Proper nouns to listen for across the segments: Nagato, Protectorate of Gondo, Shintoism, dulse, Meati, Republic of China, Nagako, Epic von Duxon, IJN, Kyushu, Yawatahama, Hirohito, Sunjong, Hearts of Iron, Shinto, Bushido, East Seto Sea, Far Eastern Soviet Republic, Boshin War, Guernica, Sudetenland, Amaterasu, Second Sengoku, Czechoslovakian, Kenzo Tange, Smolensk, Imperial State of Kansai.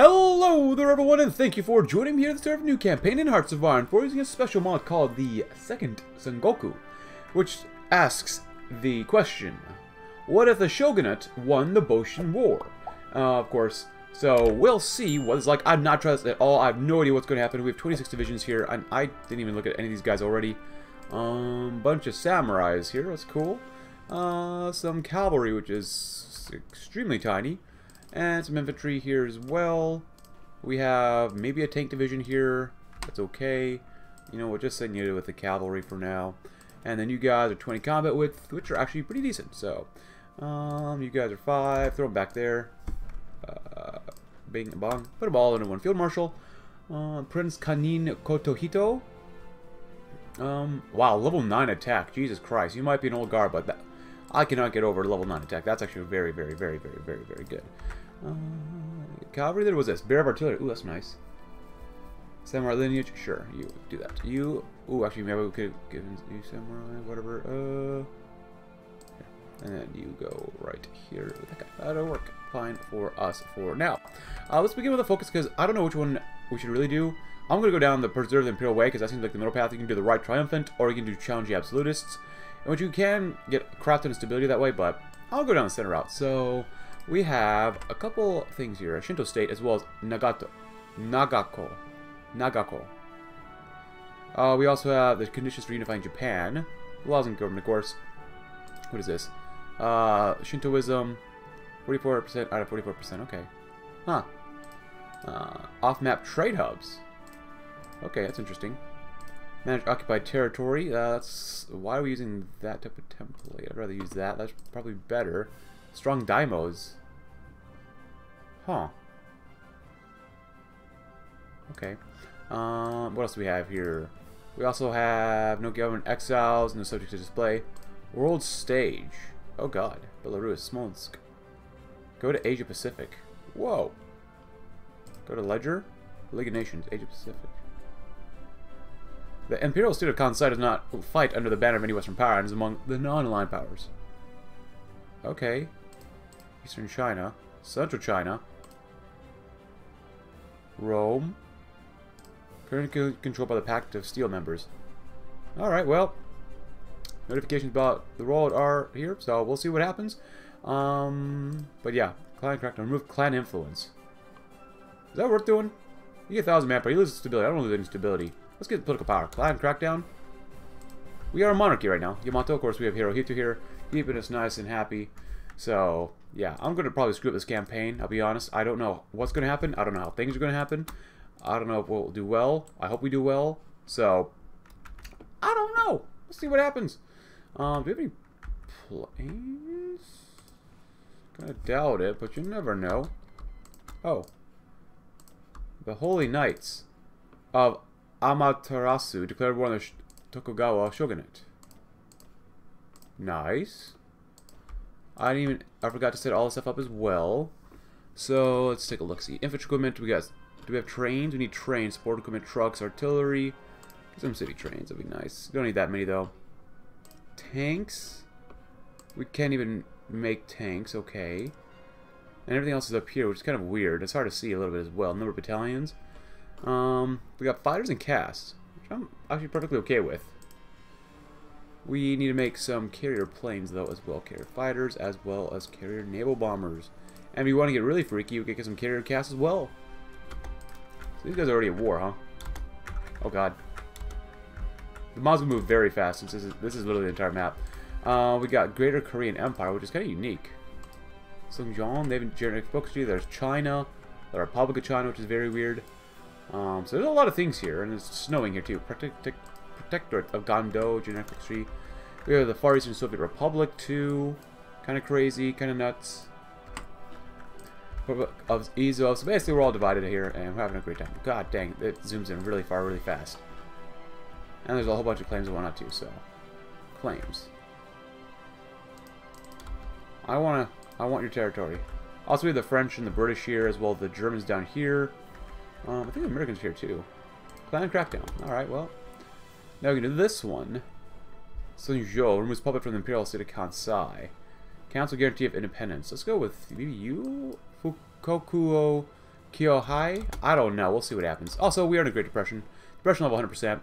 Hello there everyone, and thank you for joining me here at the start of a new campaign in Hearts of Iron for using a special mod called the Second Sengoku, which asks the question, what if the Shogunate won the Boshin War? Of course, so we'll see what it's like. I'm not trust at all. I have no idea what's going to happen. We have 26 divisions here, and I didn't even look at any of these guys already. Bunch of samurais here, that's cool. Some cavalry, which is extremely tiny. And some infantry here as well. We have maybe a tank division here. That's okay. You know, we're just sending it with the cavalry for now. And then you guys are 20 combat width, which are actually pretty decent. So, you guys are 5. Throw them back there. Bing and bong. Put them all into one. Field Marshal. Prince Kanin Kotohito. Wow, level 9 attack. Jesus Christ. You might be an old guard, but that... I cannot get over level 9 attack. That's actually very, very, very, very, very, very good. Cavalry there was this. Bear of artillery. Ooh, that's nice. Samurai lineage. Sure, you do that. You. Ooh, actually, maybe we could give you samurai, whatever. And then you go right here. That'll work fine for us for now. Let's begin with a focus because I don't know which one we should really do. I'm going to go down the preserve the imperial way because that seems like the middle path. You can do the right triumphant or you can do challenge the absolutists. Which you can get crafted in stability that way, but I'll go down the center route. So we have a couple things here: a Shinto state as well as Nagato, Nagako. We also have the conditions for unifying Japan, laws and government, of course. What is this? Shintoism, 44% out of 44%. Okay, huh? Off-map trade hubs. Okay, that's interesting. Manage occupied territory. That's why are we using that type of template? I'd rather use that. That's probably better. Strong daimos. Huh. Okay. What else do we have here? We also have no government exiles, no subjects to display. World stage. Oh god. Belarus, Smolensk. Go to Asia Pacific. Whoa. Go to Ledger. League of Nations, Asia Pacific. The Imperial State of Kansai does not fight under the banner of any Western power and is among the non-aligned powers. Okay. Eastern China. Central China. Rome. Currently controlled by the Pact of Steel members. Alright, well. Notifications about the rollout are here, so we'll see what happens. But yeah. Clan crackdown. Remove clan influence. Is that worth doing? You get 1,000 manpower. You lose stability. I don't lose any stability. Let's get political power. Clan crackdown. We are a monarchy right now. Yamato, of course, we have Hirohito here. Keeping us nice and happy. So, yeah. I'm going to probably screw up this campaign. I'll be honest. I don't know what's going to happen. I don't know how things are going to happen. I don't know if we'll do well. I hope we do well. So, I don't know. Let's see what happens. Do we have any planes? Kind of doubt it, but you never know. Oh. The Holy Knights of... Amaterasu declared war on the Tokugawa shogunate. Nice. I forgot to set all this stuff up as well. So let's take a look. See infantry equipment. Do we have trains? We need trains, support equipment, trucks, artillery. Some city trains. That'd be nice. Don't need that many though. Tanks. We can't even make tanks. Okay. And everything else is up here, which is kind of weird. It's hard to see a little bit as well. Number of battalions. We got fighters and casts, which I'm actually perfectly okay with. We need to make some carrier planes, though, as well. Carrier fighters, as well as carrier naval bombers. And if you want to get really freaky, we can get some carrier casts as well. So these guys are already at war, huh? Oh, God. The mods will move very fast, since this is literally the entire map. We got Greater Korean Empire, which is kind of unique. Sunjong, they haven't generated focus to you. There's China, the Republic of China, which is very weird. So there's a lot of things here, and it's snowing here too. Protectorate of Gondo, genetic tree. We have the Far Eastern Soviet Republic too. Kind of crazy, kind of nuts. Republic of Izo. So basically we're all divided here, and we're having a great time. God dang, it zooms in really far, really fast. And there's a whole bunch of claims and whatnot too, so. Claims. I want your territory. Also we have the French and the British here, as well as the Germans down here. I think the Americans are here too. Clan crackdown. Alright, well. Now we can do this one. Sunjong removes puppet from the Imperial State of Kansai. Council guarantee of independence. Let's go with maybe you? Fukokuo Kyohei? I don't know. We'll see what happens. Also, we are in a Great Depression. Depression level 100%.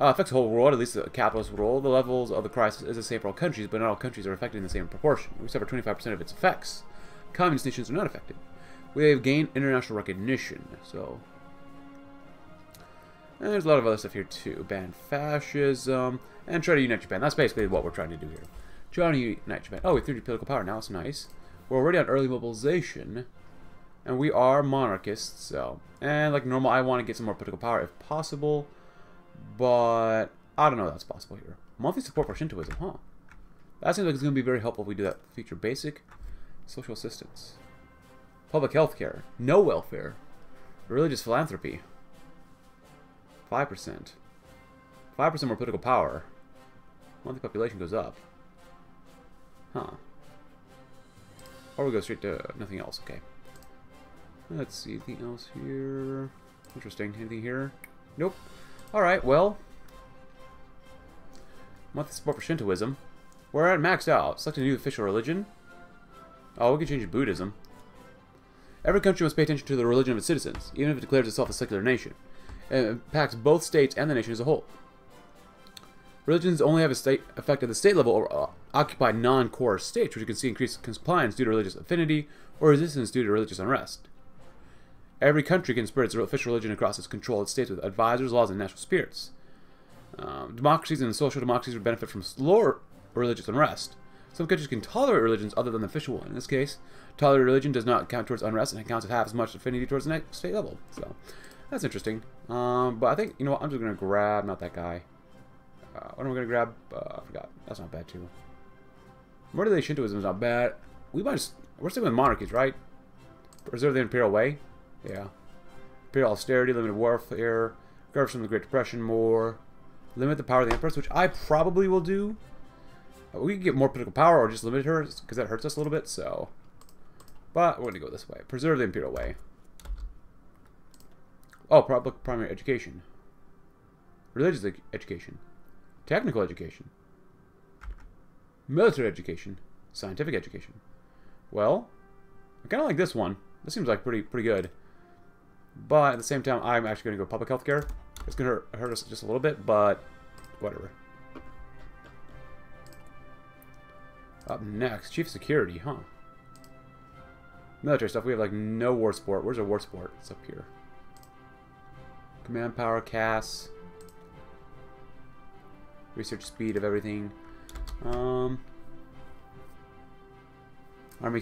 Affects the whole world, at least the capitalist world. The levels of the crisis is the same for all countries, but not all countries are affected in the same proportion. We suffer 25% of its effects. Communist nations are not affected. We have gained international recognition, so... And there's a lot of other stuff here, too. Ban fascism, and try to unite Japan. That's basically what we're trying to do here. Trying to unite Japan. Oh, we 3D political power now. It's nice. We're already on early mobilization, and we are monarchists, so... And like normal, I want to get some more political power if possible, but I don't know if that's possible here. Monthly support for Shintoism, huh? That seems like it's going to be very helpful if we do that. Feature basic social assistance. Public health care. No welfare. Religious philanthropy. 5%. 5% more political power. Monthly population goes up. Huh. Or we go straight to nothing else. Okay. Let's see. Anything else here? Interesting. Anything here? Nope. Alright, well. Monthly support for Shintoism. We're at maxed out. Select a new official religion. Oh, we can change to Buddhism. Every country must pay attention to the religion of its citizens, even if it declares itself a secular nation. It impacts both states and the nation as a whole. Religions only have a state effect at the state level or occupy non-core states, which you can see increased compliance due to religious affinity or resistance due to religious unrest. Every country can spread its official religion across its controlled states with advisors, laws, and national spirits. Democracies and social democracies would benefit from slower religious unrest. Some countries can tolerate religions other than the official one. In this case, tolerant religion does not count towards unrest and it counts as half as much affinity towards the next state level. So, that's interesting. But I think, you know what, I'm just going to grab, not that guy. What am I going to grab? I forgot. That's not bad, too. Modern-day Shintoism is not bad. We're still with monarchies, right? Preserve the imperial way? Yeah. Imperial austerity, limited warfare, recover from the Great Depression more, limit the power of the empress, which I probably will do. We can get more political power or just limit her because that hurts us a little bit, so... But we're going to go this way. Preserve the imperial way. Oh, public primary education. Religious education. Technical education. Military education. Scientific education. Well, I kind of like this one. This seems like pretty good. But at the same time, I'm actually going to go public health care. It's going to hurt us just a little bit, but whatever. Up next, chief security, huh? Military stuff, we have like no war sport. Where's our war sport? It's up here. Command power, CAS. Research speed of everything. Army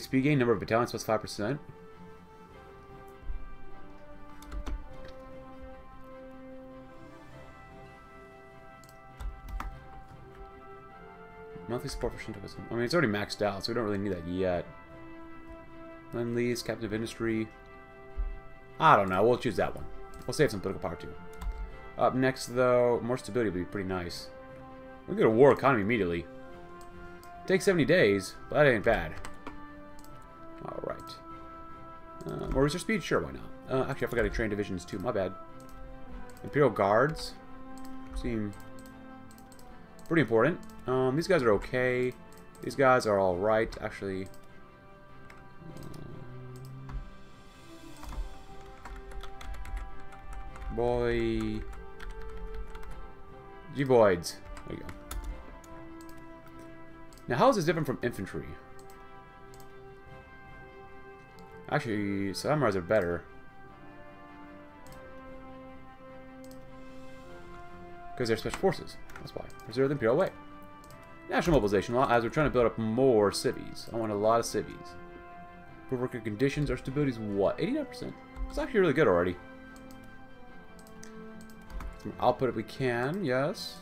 speed gain, number of battalions plus 5%. Monthly support for Shintoism. I mean, it's already maxed out, so we don't really need that yet. Lend-lease, captive industry. I don't know. We'll choose that one. We'll save some political power, too. Up next, though, more stability would be pretty nice. We'll get a war economy immediately. Takes 70 days, but that ain't bad. Alright. More research speed? Sure, why not? Actually, I forgot to train divisions, too. My bad. Imperial Guards. Seem pretty important. These guys are okay. These guys are alright, actually. Boy. G-Boids. There you go. Now, how is this different from infantry? Actually, samurais are better. Because they're special forces. That's why. Preserve the Imperial Way. National mobilization law, as we're trying to build up more civvies. I want a lot of civvies. For worker conditions, our stability's what? 89%. It's actually really good already. Some output if we can, yes.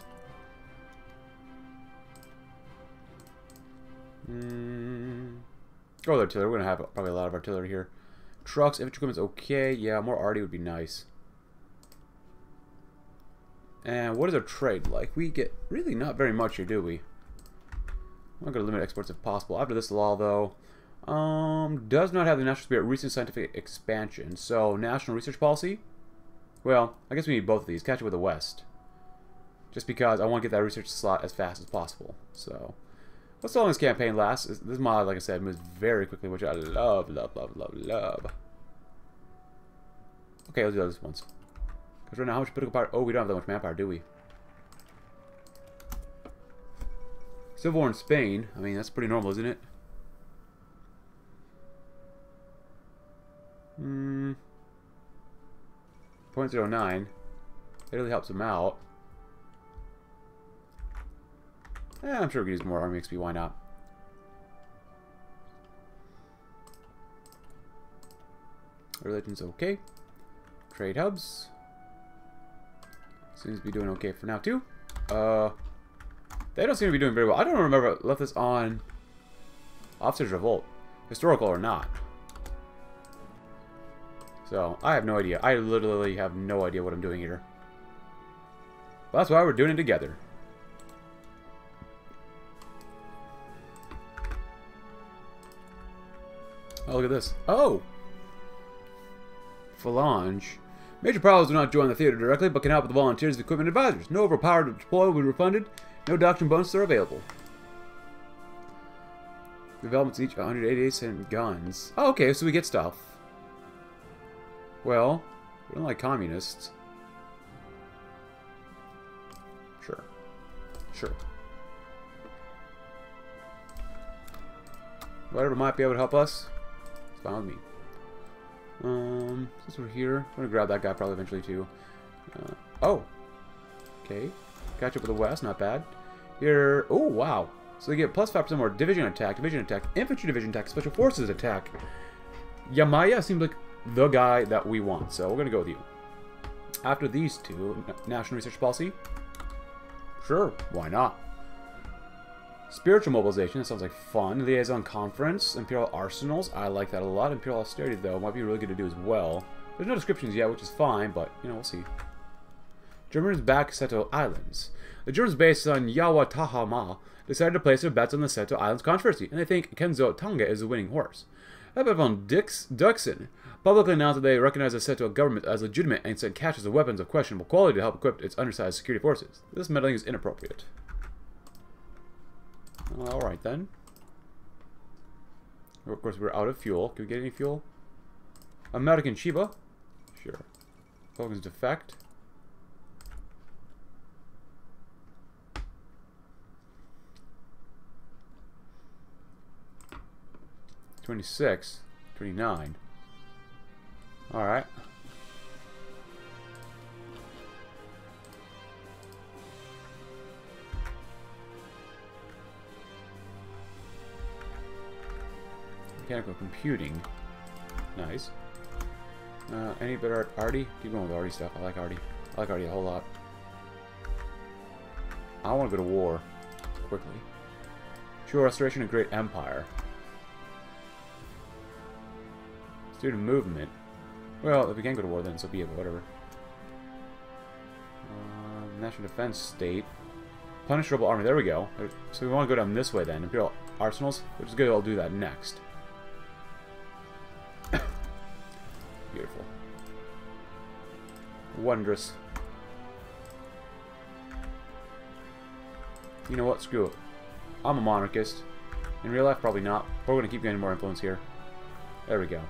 Oh, the artillery. We're going to have probably a lot of artillery here. Trucks, infantry equipment's okay. Yeah, more arty would be nice. And what is our trade like? We get really not very much here, do we? I'm going to limit exports if possible. After this law, though, does not have the national spirit. Recent scientific expansion. So, national research policy? Well, I guess we need both of these. Catch it with the West. Just because I want to get that research slot as fast as possible. So, what's all this campaign lasts? This mod, like I said, moves very quickly, which I love, love, love, love, love. Okay, let's do the other ones. Because right now, how much political power? Oh, we don't have that much manpower, do we? Civil War in Spain. I mean, that's pretty normal, isn't it? Hmm. 0.09. It really helps them out. Eh, I'm sure we can use more army XP. Why not? Religion's okay. Trade hubs. Seems to be doing okay for now, too. They don't seem to be doing very well. I don't remember if I left this on Officers Revolt. Historical or not. So, I have no idea. I literally have no idea what I'm doing here. But that's why we're doing it together. Oh, look at this. Oh! Falange. Major powers do not join the theater directly, but can help with the volunteers and equipment advisors. No overpowered deploy will be refunded. No doctrine bonuses are available. Developments each 188 guns. Oh, okay, so we get stuff. Well, we don't like communists. Sure. Sure. Whatever might be able to help us, it's fine with me. Since we're here, I'm gonna grab that guy probably eventually too. Oh! Okay. Catch up with the West, not bad. Here. Oh, wow! So they get plus 5% more division attack, infantry division attack, special forces attack. Yamaya seems like the guy that we want, so we're gonna go with you. After these two, national research policy? Sure, why not? Spiritual mobilization, that sounds like fun. Liaison conference, Imperial arsenals, I like that a lot. Imperial austerity, though, might be really good to do as well. There's no descriptions yet, which is fine, but, you know, we'll see. Germans back Seto Islands. The Germans based on Yawatahama decided to place their bets on the Seto Islands controversy, and they think Kenzo Tange is the winning horse. Epic von Duxon publicly announced that they recognize the Seto government as legitimate and sent caches of weapons of questionable quality to help equip its undersized security forces. This meddling is inappropriate. Alright then. Of course we're out of fuel. Can we get any fuel? American Shiba? Sure. Falcons defect. $26, $29. Alright. Mechanical computing. Nice. Any better Arty? Keep going with Arty stuff. I like Arty. I like Arty a whole lot. I want to go to war. Quickly. Showa Restoration of Great Empire. Student movement. Well, if we can go to war then, so be it, but whatever. National Defense State. Punish Rebel Army. There we go. So we want to go down this way then. Imperial Arsenals, which is good. I'll do that next. Beautiful. Wondrous. You know what? Screw it. I'm a monarchist. In real life, probably not. But we're going to keep getting more influence here. There we go.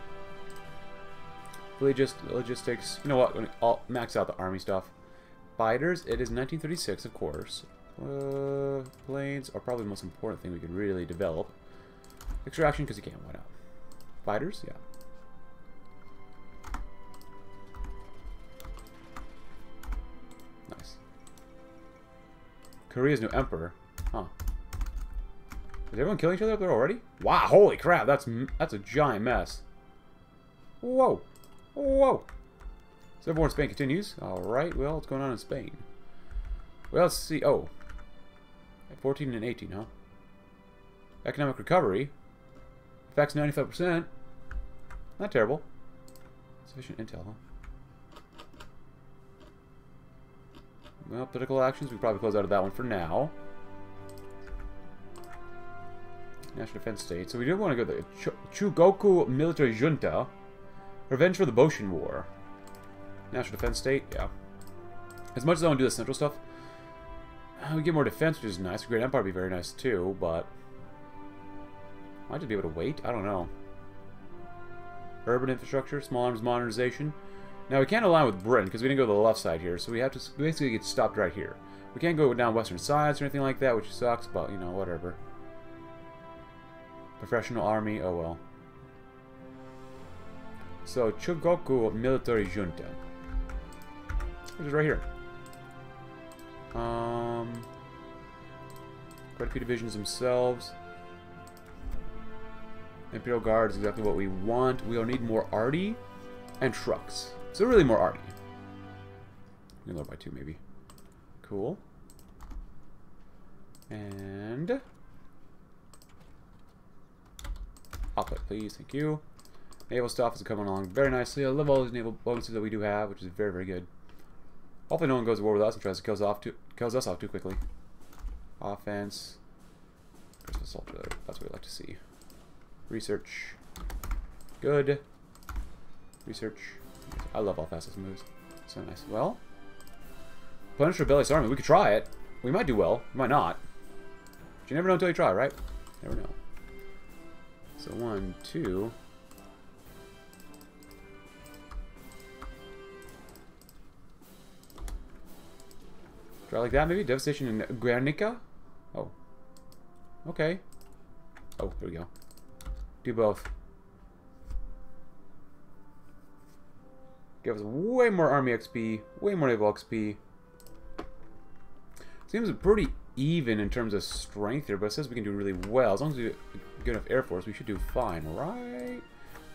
Logistics. You know what? I'll max out the army stuff. Fighters. It is 1936, of course. Planes are probably the most important thing we could really develop. Extraction, because you can't. Why not? Fighters? Yeah. Nice. Korea's new emperor. Huh. Is everyone killing each other up there already? Wow, holy crap. That's a giant mess. Whoa. Whoa. So everyone in Spain continues. Alright, well, what's going on in Spain? Well, let's see. Oh. 14 and 18, huh? Economic recovery. Effects 95%. Not terrible. Sufficient intel, huh? Well, political actions. We probably close out of that one for now. National Defense State. So we do want to go to the Chugoku Military Junta. Revenge for the Boshin War. National Defense State. Yeah. As much as I want to do the central stuff, we get more defense, which is nice. The Great Empire would be very nice, too, but... might just be able to wait? I don't know. Urban infrastructure, small arms modernization. Now, we can't align with Britain because we didn't go to the left side here, so we have to basically get stopped right here. We can't go down western sides or anything like that, which sucks, but, you know, whatever. Professional army, oh well. So, Chugoku Military Junta. Which is right here. Quite a few divisions themselves. Imperial Guard is exactly what we want. We'll need more arty and trucks. So really more arty. You know, by 2 maybe. Cool. And output, please. Thank you. Naval stuff is coming along very nicely. I love all these naval bonuses that we do have, which is very, very good. Hopefully no one goes to war with us and tries to kill us off too quickly. Offense. Christmas soldier. That's what we like to see. Research. Good. Research. I love how fast this moves. So nice. Well. Punish rebellious army. We could try it. We might do well. We might not. But you never know until you try, right? Never know. So 1, 2... Try like that, maybe? Devastation in Guernica? Oh. Okay. Oh, there we go. Do both. Give us way more army XP, way more naval XP. Seems pretty even in terms of strength here, but it says we can do really well. As long as we do a good enough air force, we should do fine, right?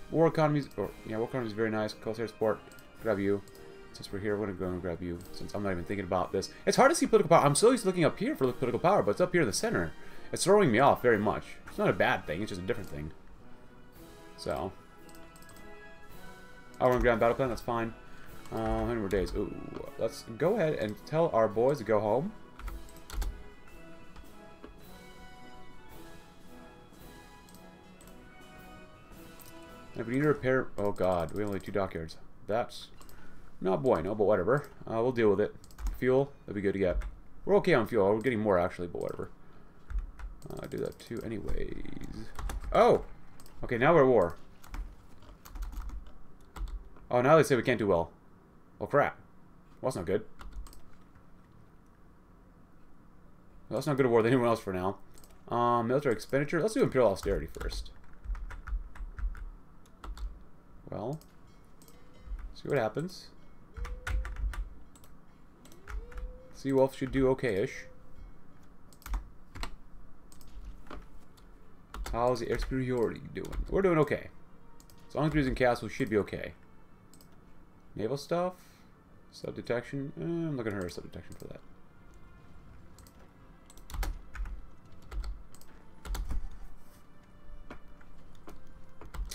War economies, or, yeah, war economy is very nice. Coast air support, grab you. Since we're here, we're going to go and grab you, since I'm not even thinking about this. It's hard to see political power. I'm so used to looking up here for political power, but it's up here in the center. It's throwing me off very much. It's not a bad thing. It's just a different thing. So. Our ground battle plan. That's fine. 100 more days. Ooh. Let's go ahead and tell our boys to go home. And if we need to repair... Oh, God. We only have 2 dockyards. That's... Not bueno, but whatever. We'll deal with it. Fuel, that'd be good to get. We're okay on fuel. We're getting more, actually, but whatever. I'll do that, too, anyways. Oh! Okay, now we're at war. Oh, now they say we can't do well. Well, crap. Well, that's not good. Well, that's not good at war with anyone else for now. Military expenditure. Let's do Imperial Austerity first. Well. See what happens. Seawolf should do okay-ish. How's the air superiority doing? We're doing okay. As long as we're using castle, should be okay. Naval stuff? Sub-detection? I'm not going to hurt sub-detection for that.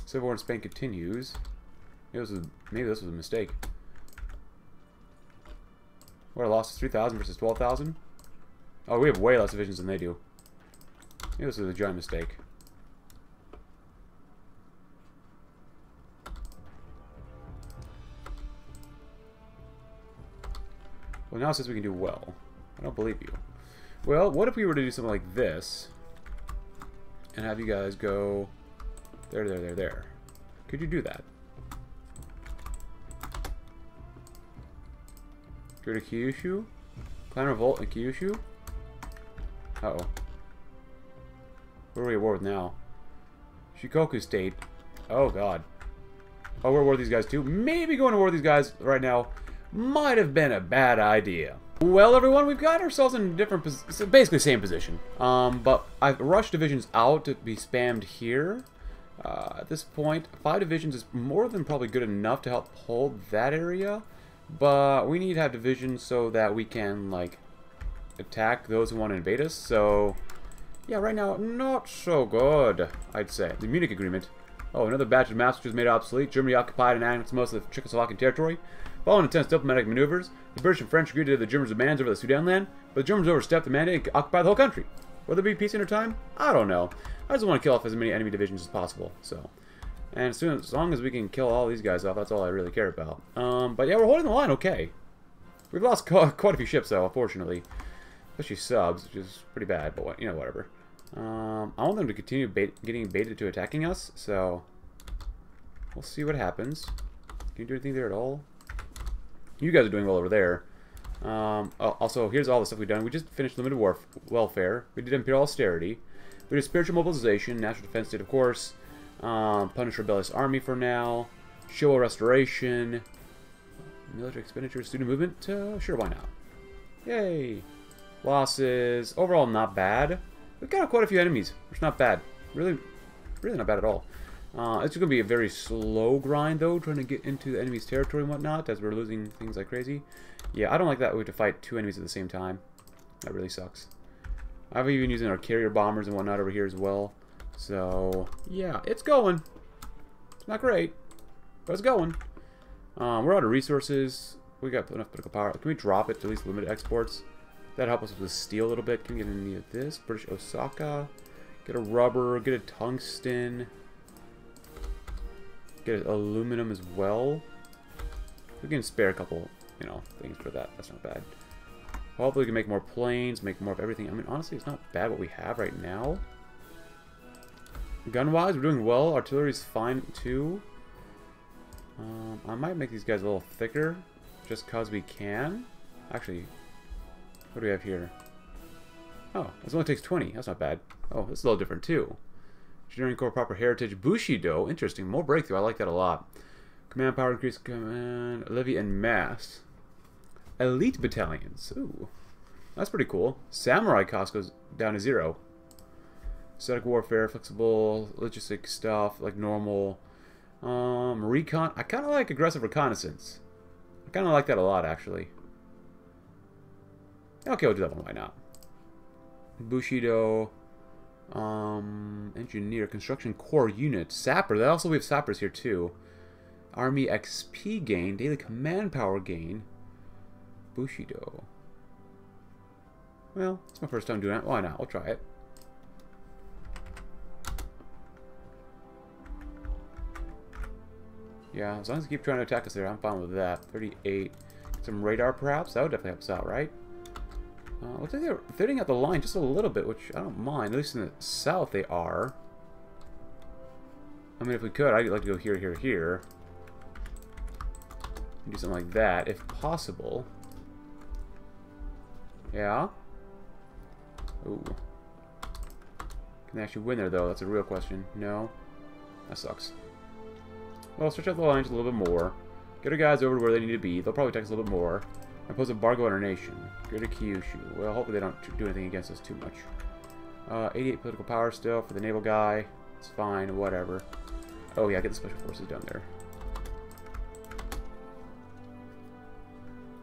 Civil War in Spain continues. Maybe this was a mistake. What, I lost 3,000 versus 12,000? Oh, we have way less divisions than they do. Maybe this was a giant mistake. Well, now it says we can do well. I don't believe you. Well, what if we were to do something like this and have you guys go there? Could you do that? Go to Kyushu? Plan revolt in Kyushu? Uh-oh. Where are we at war with now? Shikoku State. Oh, God. Oh, we're at war with these guys, too. Maybe going to war with these guys right now might have been a bad idea. Well, everyone, we've got ourselves in a different position. Basically, same position. But I've rushed divisions out to be spammed here. At this point, 5 divisions is more than probably good enough to help hold that area. But we need to have divisions so that we can, like, attack those who want to invade us. So, yeah, right now, not so good, I'd say. The Munich Agreement. Oh, another batch of maps which was made obsolete. Germany occupied and annexed most of the Czechoslovakian territory. Following intense diplomatic maneuvers, the British and French agreed to the Germans' demands over the Sudetenland, but the Germans overstepped the mandate and occupied the whole country. Will there be peace in our time? I don't know. I just want to kill off as many enemy divisions as possible, so... And as long as we can kill all these guys off, that's all I really care about. But yeah, we're holding the line okay. We've lost quite a few ships, though, unfortunately. Especially subs, which is pretty bad, but you know, whatever. I want them to continue getting baited to attacking us, so... We'll see what happens. Can you do anything there at all? You guys are doing well over there. Also, here's all the stuff we've done. We just finished limited welfare. We did imperial austerity. We did spiritual mobilization, national defense state, of course. Punish rebellious army for now. Showa restoration. Military expenditure, student movement. Sure, why not? Yay! Losses. Overall, not bad. We've got quite a few enemies, which is not bad. Really, really not bad at all. It's going to be a very slow grind, though, trying to get into the enemy's territory and whatnot, as we're losing things like crazy. Yeah, I don't like that we have to fight two enemies at the same time. That really sucks. I've even using our carrier bombers and whatnot over here as well. So, yeah, it's going. It's not great, but it's going. We're out of resources. We got enough political power. Can we drop it to at least limited exports? That'll help us with the steel a little bit. Can we get any of this? British Osaka. Get a rubber. Get a tungsten. Get aluminum as well. We can spare a couple, you know, things for that. That's not bad. Hopefully we can make more planes, make more of everything. I mean, honestly, it's not bad what we have right now. Gun-wise, we're doing well. Artillery's fine, too. I might make these guys a little thicker, just because we can. Actually, what do we have here? Oh, this only takes 20. That's not bad. Oh, this is a little different, too. Engineering Corps, proper heritage. Bushido, interesting. More breakthrough. I like that a lot. Command power increase, command, levy, and mass. Elite battalions. Ooh, that's pretty cool. Samurai cost goes down to 0. Static warfare, flexible, logistic stuff, like normal. Recon. I kind of like aggressive reconnaissance. I kind of like that a lot, actually. Okay, we'll do that one. Why not? Bushido. Engineer, construction core unit, sapper. That also, we have sappers here too. Army XP gain, daily command power gain. Bushido. Well, it's my first time doing it. Why not? We'll try it. Yeah, as long as you keep trying to attack us there, I'm fine with that. 38. Some radar, perhaps. That would definitely help us out, right? Looks like they're fitting out the line just a little bit, which I don't mind. At least in the south they are. I mean, if we could, I'd like to go here, here, here. And do something like that, if possible. Yeah? Ooh. Can they actually win there, though? That's a real question. No? That sucks. Well, stretch out the line just a little bit more. Get our guys over to where they need to be. They'll probably take us a little bit more. Impose embargo on our nation. Greater Kyushu. Well, hopefully they don't do anything against us too much. 88 political power still for the naval guy. It's fine, whatever. Oh yeah, get the special forces down there.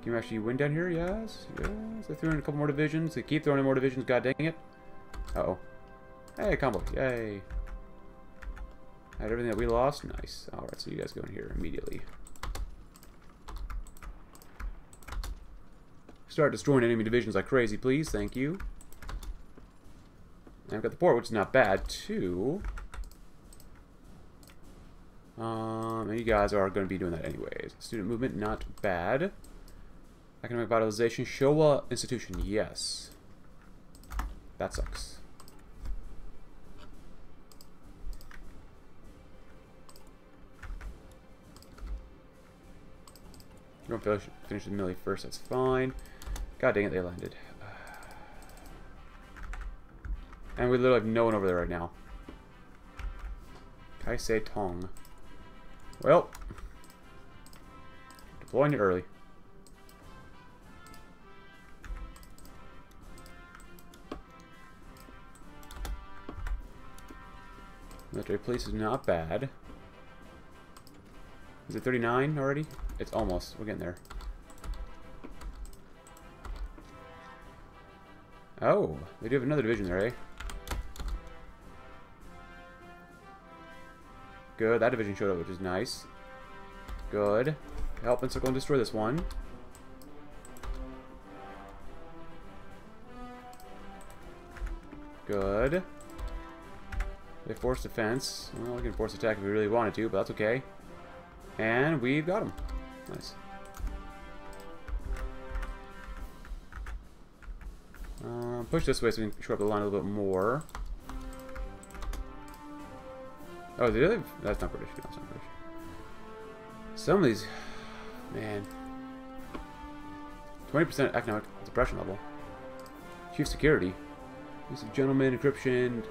Can you actually win down here? Yes, yes. They threw in a couple more divisions. They keep throwing in more divisions, god dang it. Uh-oh. Hey, combo. Yay. Had everything that we lost? Nice. Alright, so you guys go in here immediately. Start destroying enemy divisions like crazy, please. Thank you. And I've got the port, which is not bad, too. And you guys are going to be doing that anyways. Student movement, not bad. Economic vitalization. Showa institution, yes. That sucks. You want to finish the melee first, that's fine. God dang it, they landed. And we literally have no one over there right now. Kaisei Tong. Well. Deploying it early. Military police is not bad. Is it 39 already? It's almost. We're getting there. Oh, they do have another division there, eh? Good, that division showed up, which is nice. Good. Help encircle and destroy this one. Good. They forced defense. Well, we can force attack if we really wanted to, but that's okay. And we've got them. Nice. Push this way so we can shore up the line a little bit more. Oh, the other... That's not British. That's not British. Some of these... Man. 20% economic depression level. Chief security. This is gentleman, encryption.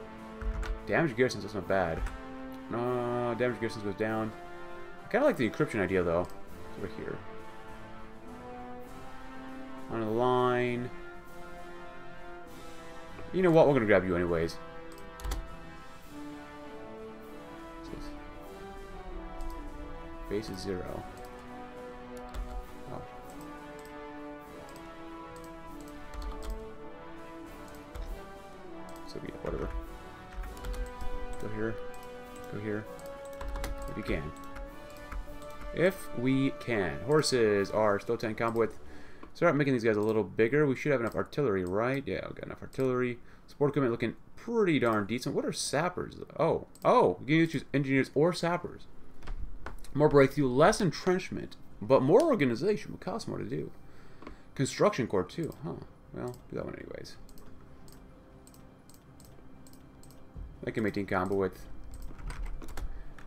Damage garrisons, that's not bad. No, damage garrisons goes down. I kind of like the encryption idea, though. It's over here. On the line. You know what? We're going to grab you anyways. Base is 0. Oh. So yeah, whatever. Go here. Go here. If you can. If we can. Horses are still 10 combo width. Start making these guys a little bigger. We should have enough artillery, right? Yeah, we've got enough artillery. Support equipment looking pretty darn decent. What are sappers? Oh. Oh! You can choose engineers or sappers. More breakthrough, less entrenchment, but more organization would cost more to do. Construction Corps too, huh? Well, do that one anyways. Make him 18 combo width.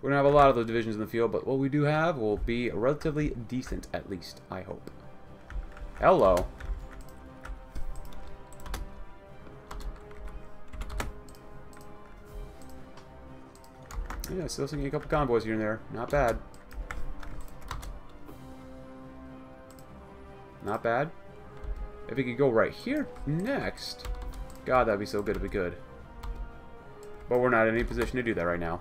We don't have a lot of those divisions in the field, but what we do have will be relatively decent, at least, I hope. Hello. Yeah, still seeing a couple convoys here and there. Not bad. Not bad. If we could go right here next, God, that'd be so good if we could. But we're not in any position to do that right now.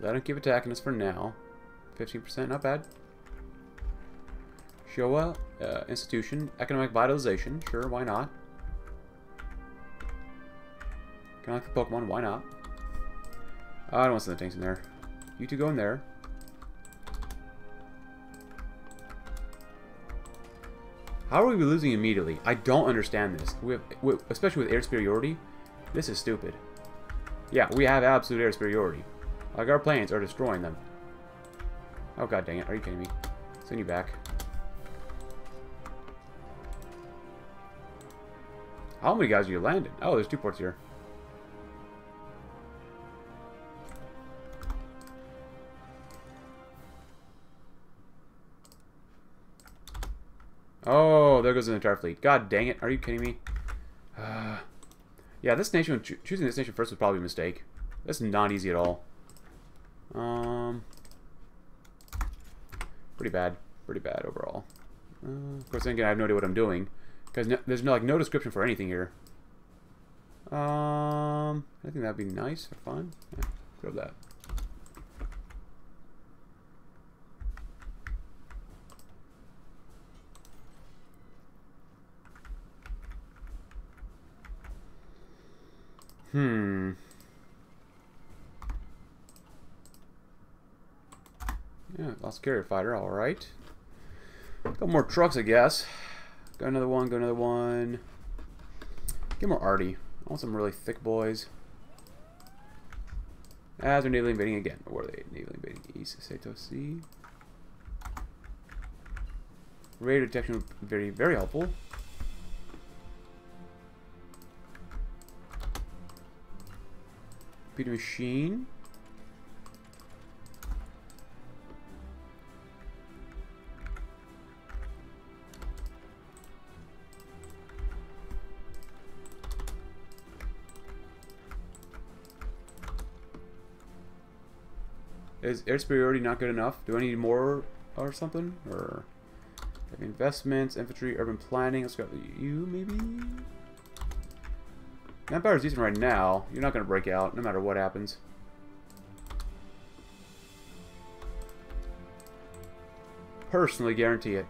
Let them keep attacking us for now. 15%, not bad. Showa institution, economic vitalization. Sure, why not? Kind of like the Pokemon, why not? I don't want some of the tanks in there. You two go in there. How are we losing immediately? I don't understand this. We have, especially with air superiority. This is stupid. Yeah, we have absolute air superiority. Like, our planes are destroying them. Oh, god dang it. Are you kidding me? Send you back. How many guys are you landing? Oh, there's two ports here. Oh, there goes an entire fleet. God dang it. Are you kidding me? Yeah, this nation, choosing this nation first was probably a mistake. That's not easy at all. Pretty bad. Pretty bad overall. Of course, again, I have no idea what I'm doing. Because there's no description for anything here. I think that'd be nice for fun. Yeah, grab that. Yeah, lost carrier fighter, alright. Got more trucks, I guess. Got another one, got another one. Get more arty. I want some really thick boys. As they're naval invading again. What are they? Naval invading East Seto Sea. Radar detection would be very, very helpful. Computer machine. Is air superiority not good enough? Do I need more or something? Or investments, infantry, urban planning. Let's go with you, maybe. Empire's decent right now. You're not going to break out, no matter what happens. Personally guarantee it.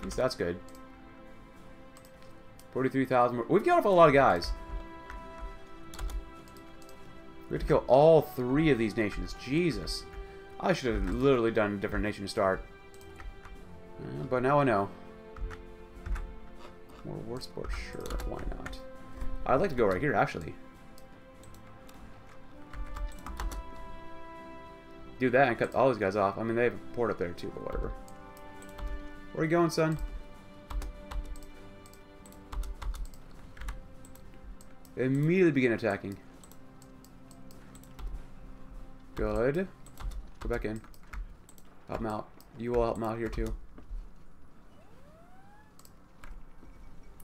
At least that's good. 43,000 more. We've got a lot of guys. We have to kill all three of these nations. Jesus. I should have literally done a different nation to start. But now I know. More war sport, sure, why not? I'd like to go right here, actually. Do that and cut all these guys off. I mean, they have a port up there, too, but whatever. Where are you going, son? They immediately begin attacking. Good. Go back in. Help them out. You will help him out here too.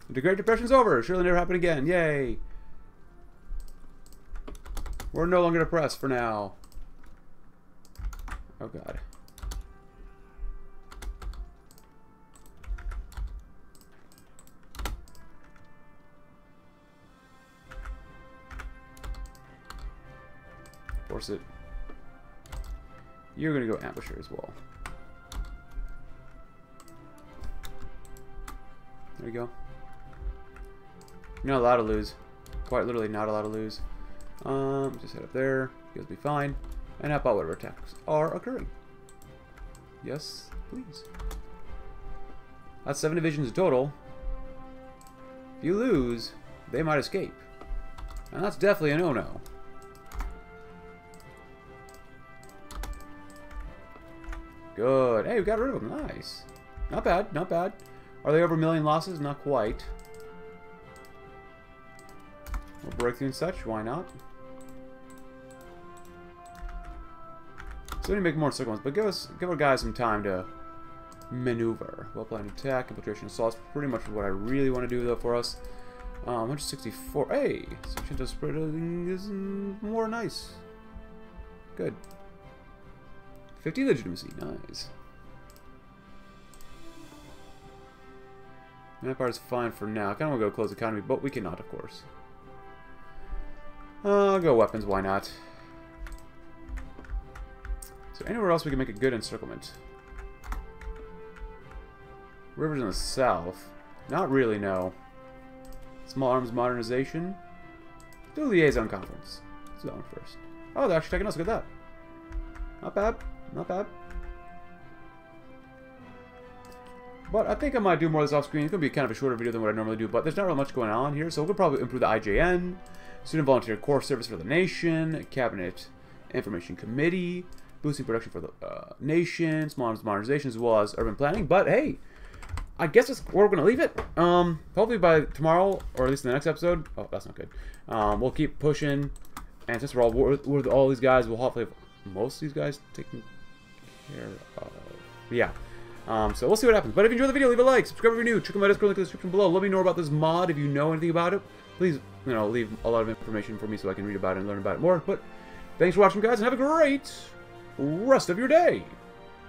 The Great Depression's over. Surely never happen again. Yay. We're no longer depressed for now. Oh god. Force it. You're gonna go ambusher as well. There you go. You're not allowed to lose. Quite literally not allowed to lose. Just head up there. You guys be fine. And help out whatever attacks are occurring. Yes, please. That's 7 divisions total. If you lose, they might escape. And that's definitely a no-no. Good. Hey, we got rid of them. Nice. Not bad, not bad. Are they over 1 million losses? Not quite. We'll break through and such. Why not? So we need to make more circles, but give our guys some time to maneuver. Well-planned attack, infiltration, assault. Pretty much what I really want to do though for us. 164. Hey, Shinto spreading is more nice. Good. 50 legitimacy. Nice. Empire is fine for now. I kind of want to go close economy, but we cannot, of course. I'll go weapons, why not? So anywhere else we can make a good encirclement. Rivers in the south. Not really, no. Small arms modernization. Do liaison conference. Let's do that one first. Oh, they're actually taking us. Look at that. Not bad. Not bad. But I think I might do more of this off screen. It's going to be kind of a shorter video than what I normally do, but there's not really much going on here, so we'll probably improve the IJN. Student Volunteer Corps Service for the Nation, Cabinet Information Committee, boosting production for the nation, small arms modernization, as well as urban planning. But hey, I guess that's where we're going to leave it. Hopefully by tomorrow, or at least in the next episode. Oh, that's not good. We'll keep pushing, and since we're all with all these guys, we'll hopefully have most of these guys taken care of. Yeah. So we'll see what happens. But if you enjoyed the video, leave a like, subscribe if you're new, check out my Discord link in the description below. Let me know about this mod if you know anything about it. Please, you know, leave a lot of information for me so I can read about it and learn about it more. But thanks for watching, guys, and have a great rest of your day.